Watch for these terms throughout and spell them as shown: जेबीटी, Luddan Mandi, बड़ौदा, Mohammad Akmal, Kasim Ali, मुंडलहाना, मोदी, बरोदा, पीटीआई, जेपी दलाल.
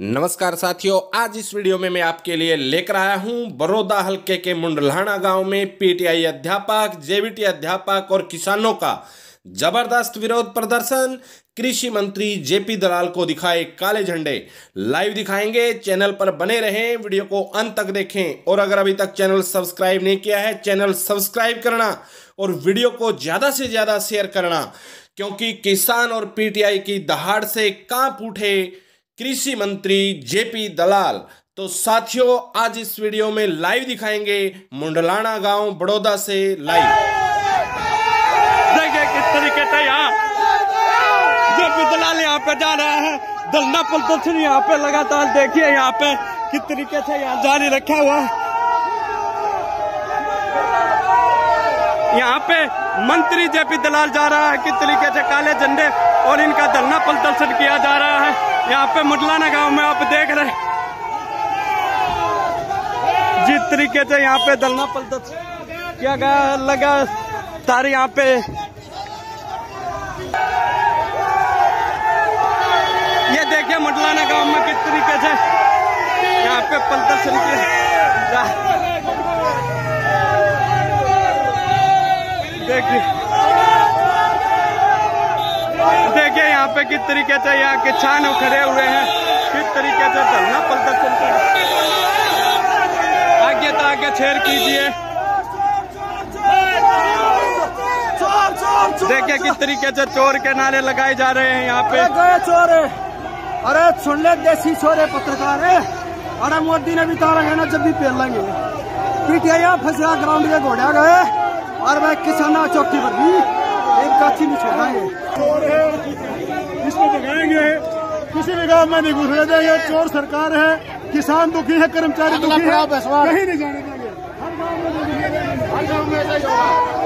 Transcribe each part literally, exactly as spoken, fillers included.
नमस्कार साथियों, आज इस वीडियो में मैं आपके लिए लेकर आया हूं बरोदा हलके के मुंडलहाना गांव में पीटीआई अध्यापक, जेबीटी अध्यापक और किसानों का जबरदस्त विरोध प्रदर्शन। कृषि मंत्री जेपी दलाल को दिखाए काले झंडे। लाइव दिखाएंगे, चैनल पर बने रहें, वीडियो को अंत तक देखें। और अगर अभी तक चैनल सब्सक्राइब नहीं किया है, चैनल सब्सक्राइब करना और वीडियो को ज़्यादा से ज़्यादा शेयर करना, क्योंकि किसान और पीटीआई की दहाड़ से कांप उठे कृषि मंत्री जेपी दलाल। तो साथियों, आज इस वीडियो में लाइव दिखाएंगे मुंडलहाना गांव बड़ौदा से लाइव। देखिए किस तरीके से यहाँ जेपी दलाल यहाँ पे जा रहा है, धरना प्रदर्शन यहाँ पे लगातार। देखिए यहाँ पे किस तरीके से यहाँ जारी रखा हुआ। यहाँ पे मंत्री जेपी दलाल जा रहा है, किस तरीके से काले झंडे और इनका धरना प्रदर्शन किया जा रहा है। यहाँ पे मुंडलहाना गांव में आप देख रहे हैं जिस तरीके से यहाँ पे धरना प्रदर्शन किया गया लगा सारे यहाँ पे। ये देखिए मुंडलहाना गांव में किस तरीके से यहाँ पे प्रदर्शन किया। देखिए देखिए यहाँ पे किस तरीके से यहाँ किसान खड़े हुए हैं, किस तरीके से धरना प्रदर्शन कर। आगे तो आगे शेयर कीजिए। देखिए किस तरीके से चोर के नारे लगाए जा रहे हैं यहाँ पे। चोर है, अरे सुन ले देसी चोर है पत्रकार है। अरे मोदी ने भी तारा है ना, जब भी पेल लेंगे पीटीआई यहाँ फंसा ग्राउंड के घोड़ा गए और भाई किसाना चौकी पर भी एक काछी नहीं छोड़ेंगे। चोर है, इसको जगाएंगे, किसी भी गांव में नहीं घुसने देंगे। चोर सरकार है, किसान दुखी है, कर्मचारी दुखी है, कहीं नहीं जाने देंगे। हर गांव में हर गांव में ऐसा ही होगा।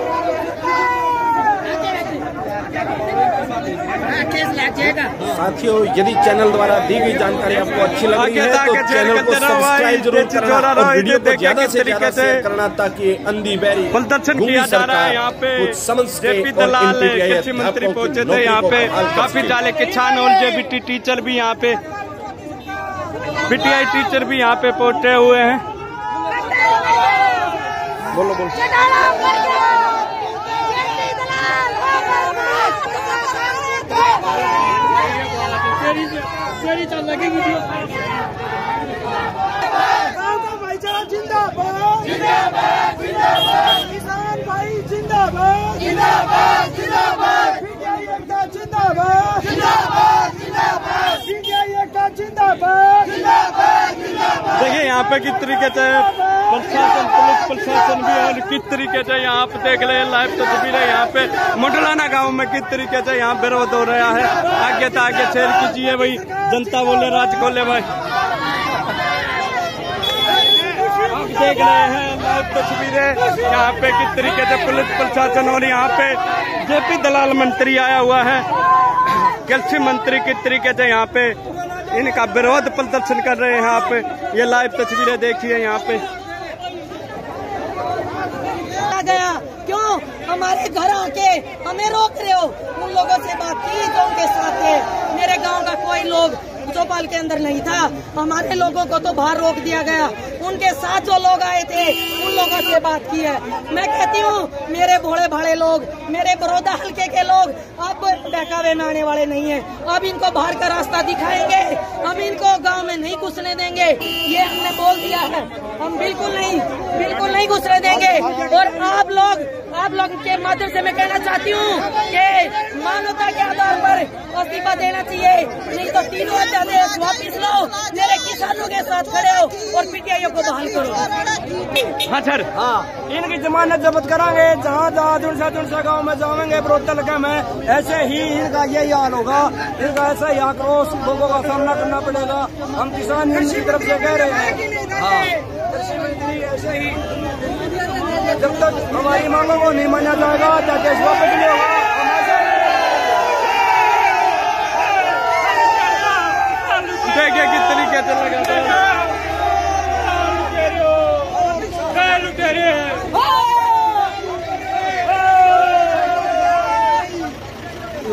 साथियों, यदि चैनल द्वारा दी गई जानकारी आपको अच्छी लगी है तो चैनल को सब्सक्राइब जरूर करना और वीडियो को ज्यादा से ज्यादा शेयर करना, ताकि अंधी बैरी प्रदर्शन किया जा रहा है यहाँ पे। जेपी दलाल कृषि मंत्री पहुंचे थे यहाँ पे, काफी सारे किसान और जेबीटी टीचर भी यहाँ पे, पीटीआई टीचर भी यहाँ पे पहुंचे हुए हैं। बोलो बोलो देखिए यहाँ पे किस तरीके से प्रशासन, पुलिस प्रशासन भी, और किस तरीके से यहाँ पे देख रहे हैं लाइव तस्वीरें है। यहाँ पे मुंडलहाना गांव में किस तरीके से यहाँ विरोध हो रहा है। आगे से आगे शेयर कीजिए भाई। जनता बोले राज खोले भाई। आप देख रहे हैं लाइव तस्वीरें यहाँ पे किस तरीके से पुलिस प्रशासन, और यहाँ पे जेपी दलाल मंत्री आया हुआ है, कृषि मंत्री, किस तरीके से यहाँ पे इनका विरोध प्रदर्शन कर रहे हैं। यहाँ पे ये लाइव तस्वीरें देखिए। यहाँ पे गया क्यों हमारे घर आके हमें रोक रहे हो? उन लोगों से बात की जो उनके साथ थे। मेरे गांव का कोई लोग चौपाल के अंदर नहीं था, हमारे लोगों को तो बाहर रोक दिया गया। उनके साथ जो लोग आए थे उन लोगों से बात की है। मैं कहती हूँ मेरे भोले भाले लोग, मेरे बरोदा हलके के लोग अब बहकावे में आने वाले नहीं है। अब इनको बाहर का रास्ता दिखाएंगे, हम इनको गांव में नहीं घुसने देंगे। ये हमने बोल दिया है, हम बिल्कुल नहीं बिल्कुल नहीं घुसने देंगे। और आप लोग आप लोग के माध्यम से मैं कहना चाहती हूँ कि मानवता के आधार पर इस्तीफा देना चाहिए, नहीं तो तीनों अध्यादेश वापिस लो, मेरे किसानों के साथ खड़े हो और पीटीआई को बहाल करो। हाँ सर, हाँ, इनकी जमानत जब्त कराएंगे। जहाँ जहाँ दुर्सा दुर्सा गाँव में जाएंगे बरोदा हलके में, ऐसे ही इनका यही हाल होगा। इनका ऐसा ही आक्रोश लोगों का सामना करना पड़ेगा। हम किसान यूनियन की तरफ से कह रहे हैं, हाँ, कृषि मंत्री ऐसे ही जब तक हमारी मांगों को नहीं माना जाएगा, अध्यादेश वापस नहीं होगा। देखिए किस तरीके से लगातार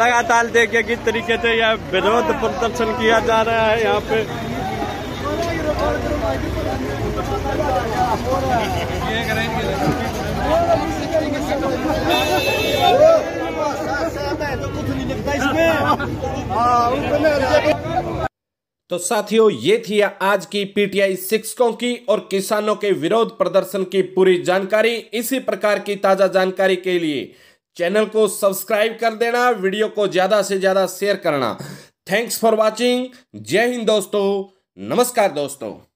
लगातार देखिए किस तरीके से यह विरोध प्रदर्शन किया जा रहा है यहाँ पे। तो साथियों, ये थी आज की पीटीआई शिक्षकों की और किसानों के विरोध प्रदर्शन की पूरी जानकारी। इसी प्रकार की ताजा जानकारी के लिए चैनल को सब्सक्राइब कर देना, वीडियो को ज्यादा से ज्यादा शेयर करना। Thanks for watching. जय हिंद दोस्तों, नमस्कार दोस्तों।